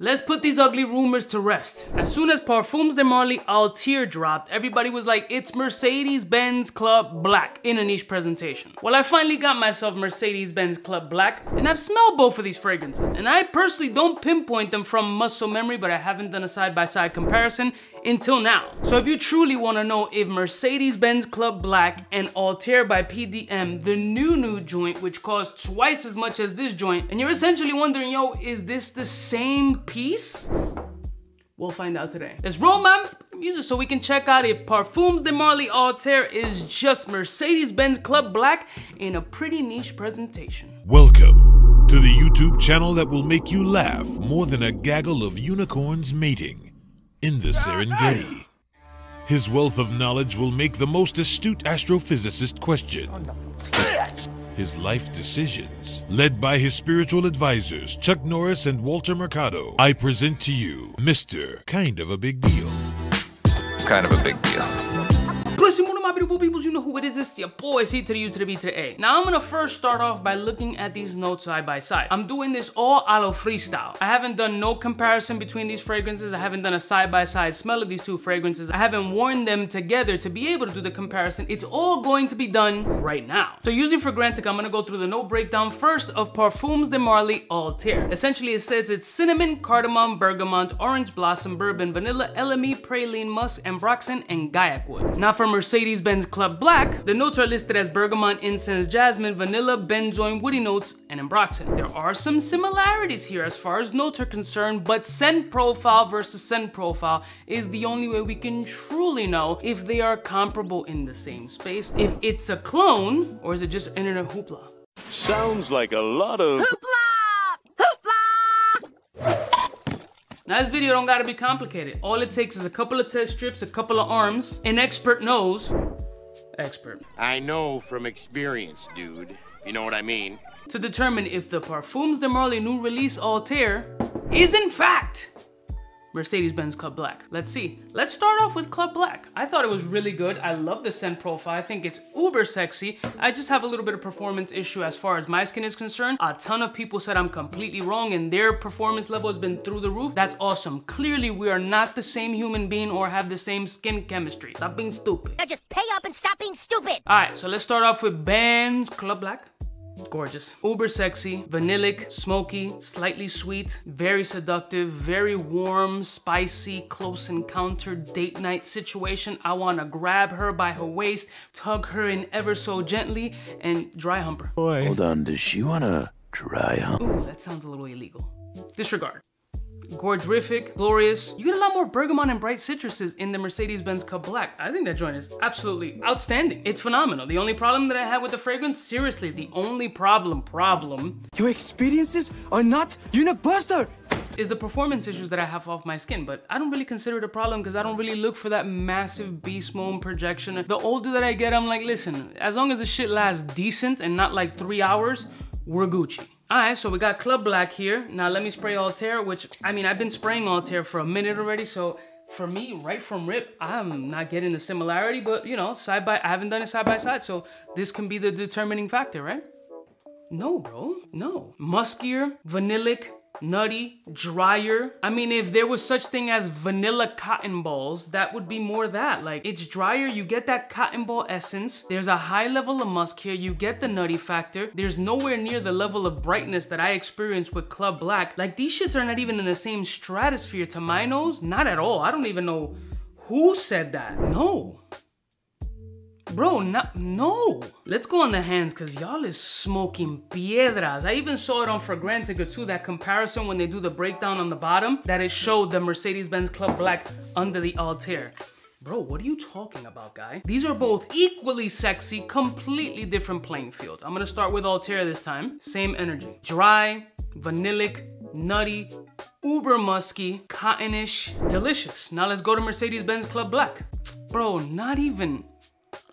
Let's put these ugly rumors to rest. As soon as Parfums de Marly Althaïr dropped, everybody was like, it's Mercedes-Benz Club Black in a niche presentation. Well, I finally got myself Mercedes-Benz Club Black, and I've smelled both of these fragrances. And I personally don't pinpoint them from muscle memory, but I haven't done a side-by-side comparison until now. So if you truly want to know if Mercedes-Benz Club Black and Althaïr by PDM, the new joint, which costs twice as much as this joint, and you're essentially wondering, yo, is this the same piece? We'll find out today. Let's roll, man. Users, so we can check out if Parfums de Marly Althaïr is just Mercedes-Benz Club Black in a pretty niche presentation. Welcome to the YouTube channel that will make you laugh more than a gaggle of unicorns mating in the Serengeti. His wealth of knowledge will make the most astute astrophysicist question his life decisions. Led by his spiritual advisors, Chuck Norris and Walter Mercado, I present to you, Mr. Kind of a Big Deal. Kind of a big deal. Blessing one of my beautiful peoples, you know who it is, it's your boy, it's E3U to the B3A. Now I'm gonna first start off by looking at these notes side by side. I'm doing this all a lo freestyle. I haven't done no comparison between these fragrances. I haven't done a side by side smell of these two fragrances. I haven't worn them together to be able to do the comparison. It's all going to be done right now. So using Fragrantica, I'm gonna go through the note breakdown first of Parfums de Marly Althaïr. Essentially it says it's cinnamon, cardamom, bergamot, orange blossom, bourbon, vanilla, LME, praline, musk, ambroxan, and gaiacwood. Now for Mercedes-Benz Club Black, the notes are listed as bergamot, incense, jasmine, vanilla, benzoin, woody notes, and ambroxan. There are some similarities here as far as notes are concerned, but scent profile versus scent profile is the only way we can truly know if they are comparable in the same space, if it's a clone, or is it just internet hoopla? Sounds like a lot of hoopla! Hoopla! Now this video don't gotta be complicated. All it takes is a couple of test strips, a couple of arms, an expert knows. Expert. I know from experience, dude. You know what I mean? To determine if the Parfums de Marly new release Althaïr is in fact Mercedes-Benz Club Black. Let's see. Let's start off with Club Black. I thought it was really good. I love the scent profile. I think it's uber sexy. I just have a little bit of performance issue as far as my skin is concerned. A ton of people said I'm completely wrong and their performance level has been through the roof. That's awesome. Clearly we are not the same human being or have the same skin chemistry. Stop being stupid. Now just pay up and stop being stupid. All right, so let's start off with Benz Club Black. Gorgeous, uber sexy, vanillic, smoky, slightly sweet, very seductive, very warm, spicy, close encounter, date night situation. I want to grab her by her waist, tug her in ever so gently, and dry hump her. Boy. Hold on, does she want to dry hump? Ooh, that sounds a little illegal. Disregard. Gorgerific, glorious. You get a lot more bergamot and bright citruses in the Mercedes-Benz Club Black. I think that joint is absolutely outstanding. It's phenomenal. The only problem that I have with the fragrance, seriously, the only problem. Your experiences are not universal. Is the performance issues that I have off my skin, but I don't really consider it a problem because I don't really look for that massive beast mode projection. The older that I get, I'm like, listen, as long as the shit lasts decent and not like 3 hours, we're Gucci. All right, so we got Club Black here. Now let me spray Althaïr, which, I mean, I've been spraying Althaïr for a minute already, so for me, right from rip, I'm not getting the similarity, but you know, I haven't done it side by side, so this can be the determining factor, right? No, bro, no. Muskier, vanillic, nutty, drier. I mean, if there was such thing as vanilla cotton balls, that would be more that. Like, it's drier, you get that cotton ball essence. There's a high level of musk here, you get the nutty factor. There's nowhere near the level of brightness that I experienced with Club Black. Like, these shits are not even in the same stratosphere to my nose. Not at all. I don't even know who said that. No. Bro, no. Let's go on the hands, because y'all is smoking piedras. I even saw it on Fragrantica too, that comparison when they do the breakdown on the bottom, that it showed the Mercedes-Benz Club Black under the Althaïr. Bro, what are you talking about, guy? These are both equally sexy, completely different playing field. I'm gonna start with Althaïr this time. Same energy. Dry, vanillic, nutty, uber musky, cottonish, delicious. Now let's go to Mercedes-Benz Club Black. Bro, not even.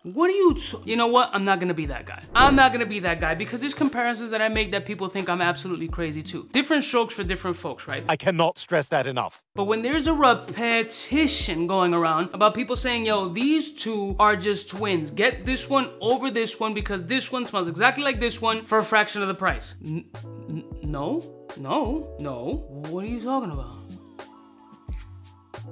What are you, you know what? I'm not gonna be that guy. I'm not gonna be that guy because there's comparisons that I make that people think I'm absolutely crazy too. Different strokes for different folks, right? I cannot stress that enough. But when there's a repetition going around about people saying, yo, these two are just twins. Get this one over this one because this one smells exactly like this one for a fraction of the price. No. What are you talking about?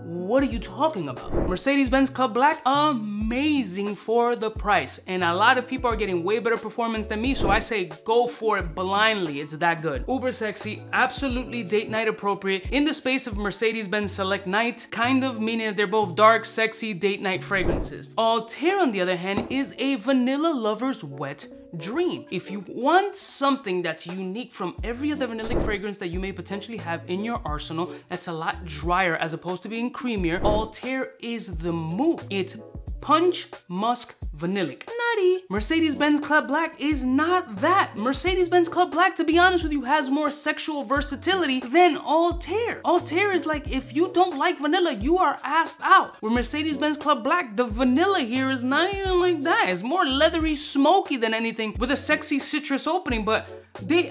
What are you talking about? Mercedes-Benz Club Black, amazing for the price. And a lot of people are getting way better performance than me, so I say go for it blindly, it's that good. Uber sexy, absolutely date night appropriate, in the space of Mercedes-Benz Select Night, kind of meaning that they're both dark, sexy date night fragrances. Althaïr, on the other hand, is a vanilla lover's wet dream. If you want something that's unique from every other vanillic fragrance that you may potentially have in your arsenal, that's a lot drier as opposed to being creamier, Althaïr is the move. It's punch, musk, vanillic. Nutty. Mercedes-Benz Club Black is not that. Mercedes-Benz Club Black, to be honest with you, has more sexual versatility than Althaïr. Althaïr is like, if you don't like vanilla, you are assed out. With Mercedes-Benz Club Black, the vanilla here is not even like that. It's more leathery, smoky than anything, with a sexy citrus opening, but they...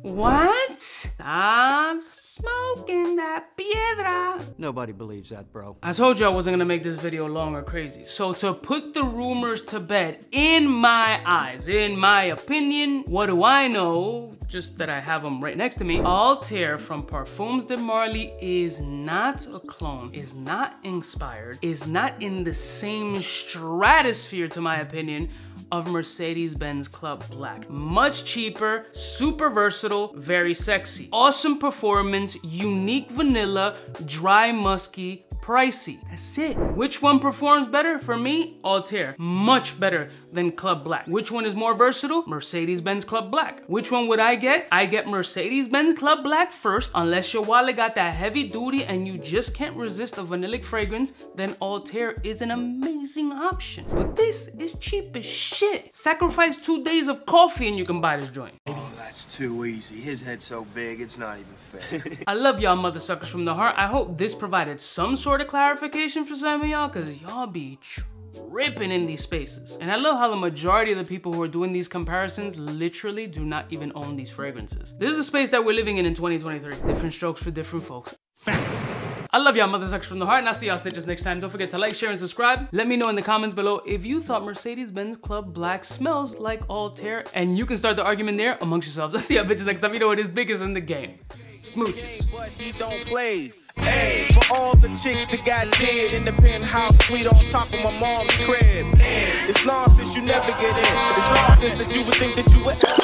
What? Stop smoking that piedra. Nobody believes that, bro. I told you I wasn't gonna make this video long or crazy. So to put the rumors to bed, in my eyes, in my opinion, what do I know? Just that I have them right next to me. Althaïr from Parfums de Marly is not a clone, is not inspired, is not in the same stratosphere, to my opinion, of Mercedes-Benz Club Black. Much cheaper, super versatile, very sexy. Awesome performance, unique vanilla, dry musky, pricey. That's it. Which one performs better? For me, Althaïr. Much better than Club Black. Which one is more versatile? Mercedes-Benz Club Black. Which one would I get? I get Mercedes-Benz Club Black first. Unless your wallet got that heavy duty and you just can't resist a vanillic fragrance, then Althaïr is an amazing option. But this is cheap as shit. Sacrifice 2 days of coffee and you can buy this joint. That's too easy. His head's so big, it's not even fair. I love y'all mother suckers from the heart. I hope this provided some sort of clarification for some of y'all, because y'all be ripping in these spaces. And I love how the majority of the people who are doing these comparisons literally do not even own these fragrances. This is the space that we're living in 2023. Different strokes for different folks. Fact. I love y'all mother suckers from the heart, and I'll see y'all snitches next time. Don't forget to like, share, and subscribe. Let me know in the comments below if you thought Mercedes-Benz Club Black smells like Althaïr, and you can start the argument there amongst yourselves. I'll see y'all bitches next time. You know it is biggest in the game. Smooches. But he don't play. Hey, for all the chicks that got dead in the penthouse suite on top of my mom's crib. It's long since you never get in. It's long since that you would think that you would...